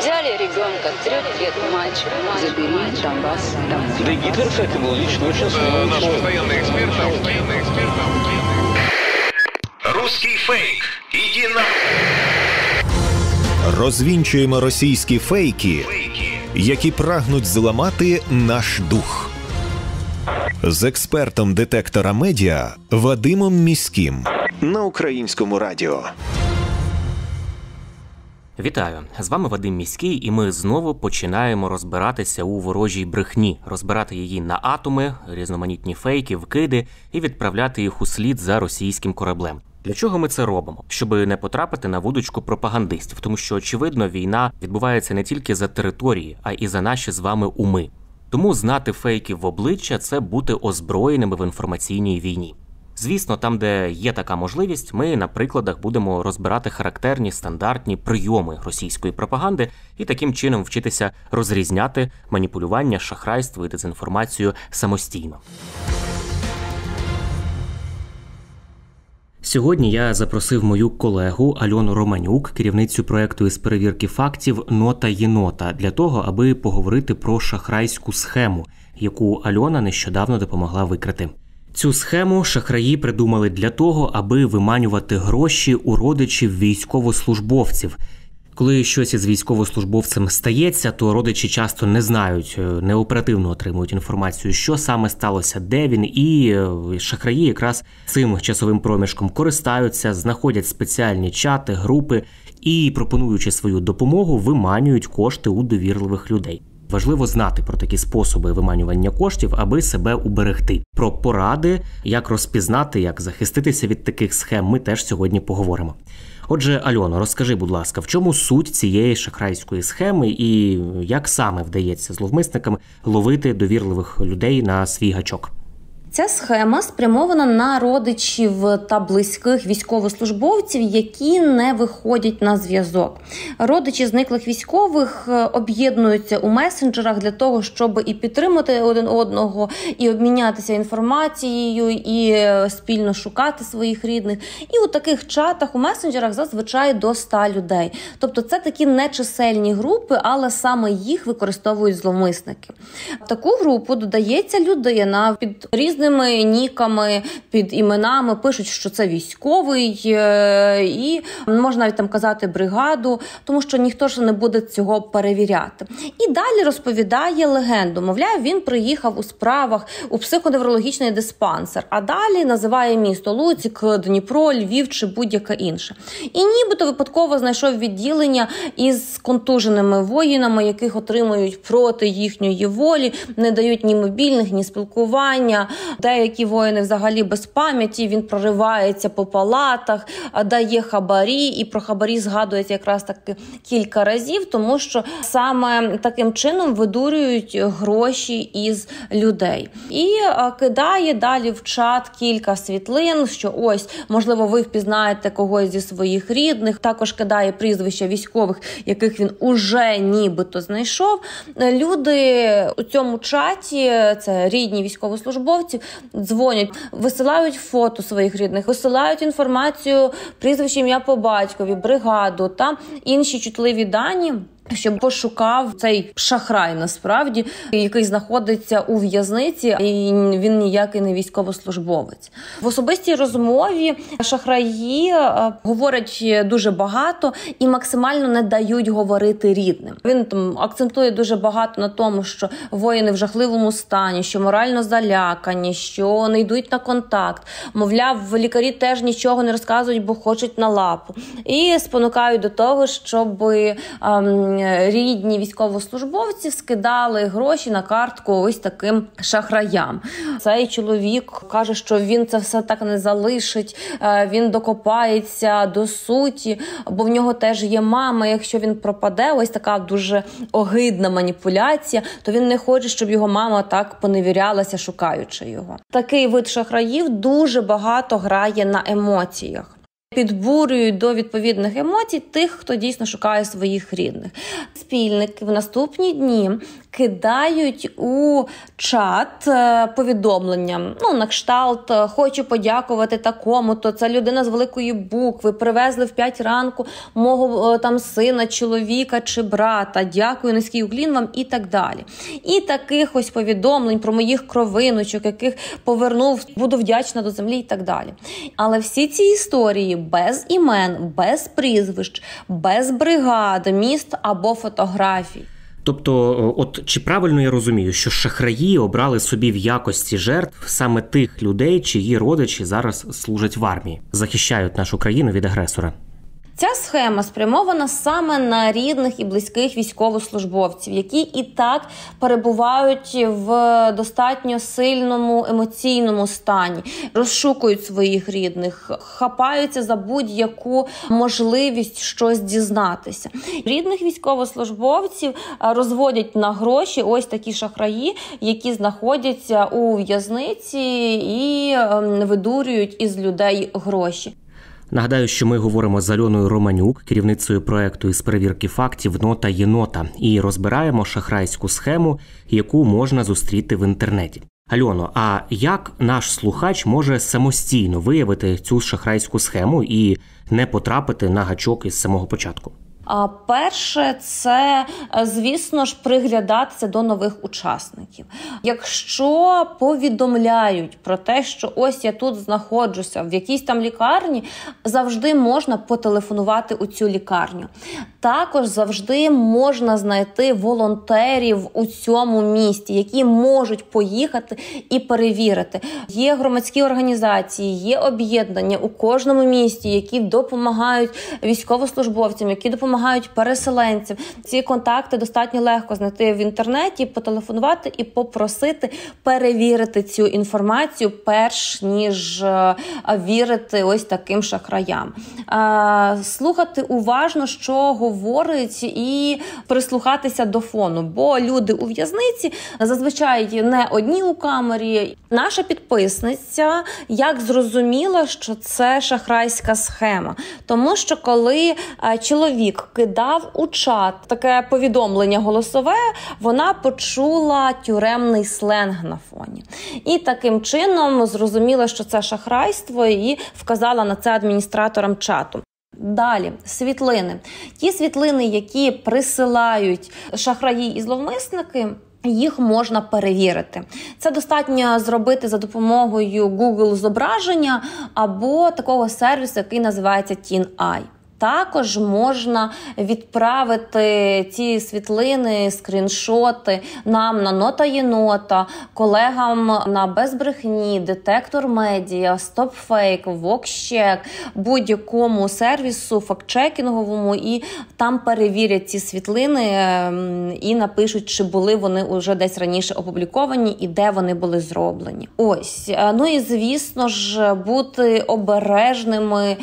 Взяли ребенка, 3 лет, мальчик, забери, там вас, там. Да и Гитлер, кстати, был лично очень сложный. Наш постоянный эксперт, Русский фейк. Иди на... Розвінчуємо російські фейки, які прагнуть зламати наш дух. З експертом детектора медіа Вадимом Міським на Українському радіо. Вітаю! З вами Вадим Міський, і ми знову починаємо розбиратися у ворожій брехні, розбирати її на атоми, різноманітні фейки, вкиди і відправляти їх у слід за російським кораблем. Для чого ми це робимо? Щоб не потрапити на вудочку пропагандистів, тому що, очевидно, війна відбувається не тільки за території, а і за наші з вами уми. Тому знати фейки в обличчя – це бути озброєними в інформаційній війні. Звісно, там, де є така можливість, ми на прикладах будемо розбирати характерні стандартні прийоми російської пропаганди і таким чином вчитися розрізняти маніпулювання, шахрайство і дезінформацію самостійно. Сьогодні я запросив мою колегу Альону Романюк, керівницю проєкту із перевірки фактів «Нота Єнота», для того, аби поговорити про шахрайську схему, яку Альона нещодавно допомогла викрити. Цю схему шахраї придумали для того, аби виманювати гроші у родичів військовослужбовців. Коли щось із військовослужбовцем стається, то родичі часто не знають, неоперативно отримують інформацію, що саме сталося, де він, і шахраї якраз цим часовим проміжком користаються, знаходять спеціальні чати, групи і, пропонуючи свою допомогу, виманюють кошти у довірливих людей. Важливо знати про такі способи виманювання коштів, аби себе уберегти. Про поради, як розпізнати, як захиститися від таких схем, ми теж сьогодні поговоримо. Отже, Альоно, розкажи, будь ласка, в чому суть цієї шахрайської схеми і як саме вдається зловмисникам ловити довірливих людей на свій гачок? Ця схема спрямована на родичів та близьких військовослужбовців, які не виходять на зв'язок. Родичі зниклих військових об'єднуються у месенджерах для того, щоб і підтримати один одного, і обмінятися інформацією, і спільно шукати своїх рідних. І у таких чатах у месенджерах зазвичай до 100 людей. Тобто це такі нечисельні групи, але саме їх використовують зловмисники. В таку групу додається людина під різними ніками, під іменами, пишуть, що це військовий, і можна навіть там казати бригаду, тому що ніхто ж не буде цього перевіряти. І далі розповідає легенду. Мовляв, він приїхав у справах у психоневрологічний диспансер, а далі називає місто Луцьк, Дніпро, Львів чи будь-яке інше. І нібито випадково знайшов відділення із контуженими воїнами, яких отримують проти їхньої волі, не дають ні мобільних, ні спілкування. Деякі воїни взагалі без пам'яті, він проривається по палатах, дає хабарі, і про хабарі згадується якраз таки кілька разів, тому що саме таким чином видурюють гроші із людей. І кидає далі в чат кілька світлин, що ось, можливо, ви впізнаєте когось зі своїх рідних, також кидає прізвища військових, яких він уже нібито знайшов. Люди у цьому чаті, це рідні військовослужбовці, дзвонять, висилають фото своїх рідних, висилають інформацію, прізвище, ім'я по батькові, бригаду та інші чутливі дані, щоб пошукав цей шахрай насправді, який знаходиться у в'язниці, і він ніякий не військовослужбовець. В особистій розмові шахраї говорять дуже багато і максимально не дають говорити рідним. Він там акцентує дуже багато на тому, що воїни в жахливому стані, що морально залякані, що не йдуть на контакт. Мовляв, лікарі теж нічого не розказують, бо хочуть на лапу. І спонукають до того, щоб рідні військовослужбовці скидали гроші на картку ось таким шахраям. Цей чоловік каже, що він це все так не залишить, він докопається до суті, бо в нього теж є мама, якщо він пропаде, ось така дуже огидна маніпуляція, то він не хоче, щоб його мама так поневірялася, шукаючи його. Такий вид шахраїв дуже багато грає на емоціях. підбурюють до відповідних емоцій тих, хто дійсно шукає своїх рідних. Спільники в наступні дні кидають у чат повідомлення. Ну, на кшталт «Хочу подякувати такому-то, це людина з великої букви, привезли в 5 ранку мого там сина, чоловіка чи брата, дякую, низький уклін вам» і так далі. І таких ось повідомлень про моїх кровиночок, яких повернув, буду вдячна до землі і так далі. Але всі ці історії без імен, без прізвищ, без бригад, міст або фотографій. Тобто, от чи правильно я розумію, що шахраї обрали собі в якості жертв саме тих людей, чиї родичі зараз служать в армії, захищають нашу країну від агресора? Ця схема спрямована саме на рідних і близьких військовослужбовців, які і так перебувають в достатньо сильному емоційному стані, розшукують своїх рідних, хапаються за будь-яку можливість щось дізнатися. Рідних військовослужбовців розводять на гроші ось такі шахраї, які знаходяться у в'язниці і видурюють із людей гроші. Нагадаю, що ми говоримо з Альоною Романюк, керівницею проєкту із перевірки фактів «Нота Єнота», і розбираємо шахрайську схему, яку можна зустріти в інтернеті. Альоно, а як наш слухач може самостійно виявити цю шахрайську схему і не потрапити на гачок із самого початку? А перше, це, звісно ж, приглядатися до нових учасників. Якщо повідомляють про те, що ось я тут знаходжуся, в якійсь там лікарні, завжди можна потелефонувати у цю лікарню. Також завжди можна знайти волонтерів у цьому місті, які можуть поїхати і перевірити. Є громадські організації, є об'єднання у кожному місті, які допомагають військовослужбовцям, які допомагають переселенцям. Ці контакти достатньо легко знайти в інтернеті, потелефонувати і попросити перевірити цю інформацію, перш ніж вірити ось таким шахраям. Слухати уважно, що говорить, і прислухатися до фону, бо люди у в'язниці зазвичай не одні у камері. Наша підписниця як зрозуміла, що це шахрайська схема, тому що коли чоловік кидав у чат таке повідомлення голосове, вона почула тюремний сленг на фоні. І таким чином зрозуміла, що це шахрайство, і вказала на це адміністраторам чату. Далі, світлини. Ті світлини, які присилають шахраї і зловмисники, їх можна перевірити. Це достатньо зробити за допомогою Google-зображення або такого сервісу, який називається TinEye. Також можна відправити ці світлини, скріншоти нам на «Нота Єнота», колегам на «Безбрехні», «Детектор медіа», «Стопфейк», «Вокщек», будь-якому сервісу фактчекінговому, і там перевірять ці світлини і напишуть, чи були вони уже десь раніше опубліковані і де вони були зроблені. Ось. Ну і, звісно ж, бути обережними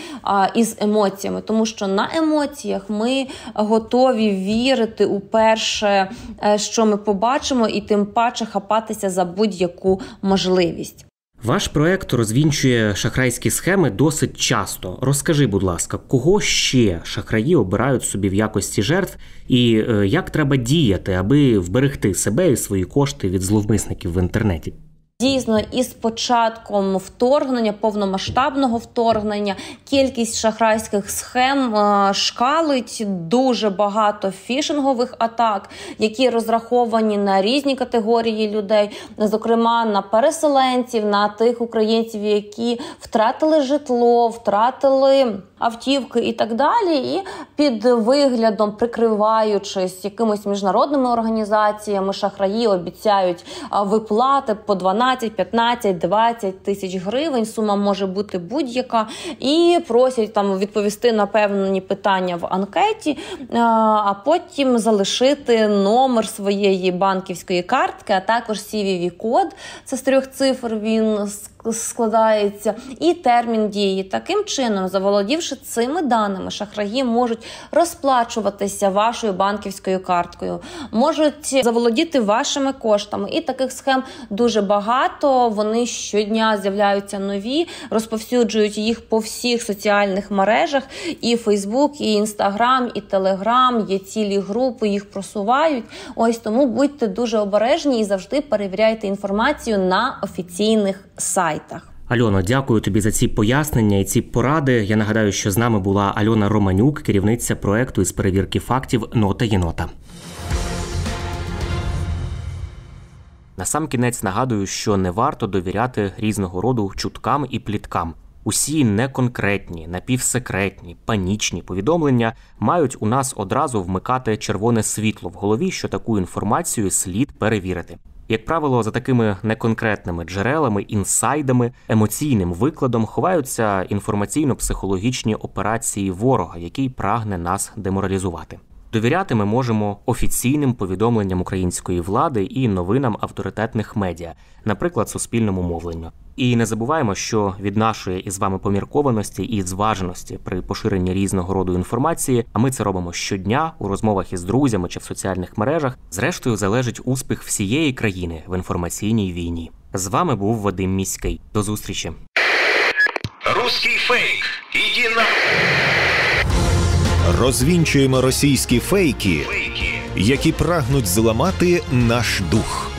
із емоціями, тому що на емоціях ми готові вірити у перше, що ми побачимо, і тим паче хапатися за будь-яку можливість. Ваш проєкт розвінчує шахрайські схеми досить часто. Розкажи, будь ласка, кого ще шахраї обирають собі в якості жертв, і як треба діяти, аби вберегти себе і свої кошти від зловмисників в інтернеті? Дійсно, із початком вторгнення, повномасштабного вторгнення, кількість шахрайських схем шкалить, дуже багато фішингових атак, які розраховані на різні категорії людей, зокрема на переселенців, на тих українців, які втратили житло, втратили автівки і так далі, і під виглядом, прикриваючись якимись міжнародними організаціями, шахраї обіцяють виплати по 12, 15, 20 тисяч гривень, сума може бути будь-яка, і просять там відповісти на певні питання в анкеті, а потім залишити номер своєї банківської картки, а також CVV-код, це з 3 цифр він складається і термін дії. Таким чином, заволодівши цими даними, шахраї можуть розплачуватися вашою банківською карткою, можуть заволодіти вашими коштами. І таких схем дуже багато, вони щодня з'являються нові, розповсюджують їх по всіх соціальних мережах, і Facebook, і Instagram, і Telegram, є цілі групи, їх просувають. Ось тому будьте дуже обережні і завжди перевіряйте інформацію на офіційних сайтах. Альоно, дякую тобі за ці пояснення і ці поради. Я нагадаю, що з нами була Альона Романюк, керівниця проекту із перевірки фактів «Нота Єнота». Насамкінець нагадую, що не варто довіряти різного роду чуткам і пліткам. Усі неконкретні, напівсекретні, панічні повідомлення мають у нас одразу вмикати червоне світло в голові, що таку інформацію слід перевірити. Як правило, за такими неконкретними джерелами, інсайдами, емоційним викладом ховаються інформаційно-психологічні операції ворога, який прагне нас деморалізувати. Довіряти ми можемо офіційним повідомленням української влади і новинам авторитетних медіа, наприклад, суспільному мовленню. І не забуваємо, що від нашої із вами поміркованості і зваженості при поширенні різного роду інформації, а ми це робимо щодня у розмовах із друзями чи в соціальних мережах, зрештою залежить успіх всієї країни в інформаційній війні. З вами був Вадим Міський. До зустрічі. Русський фейк. Іди на... Розвінчуємо російські фейки, які прагнуть зламати наш дух.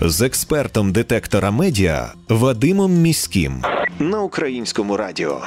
З експертом детектора медіа Вадимом Міським на Українському радіо.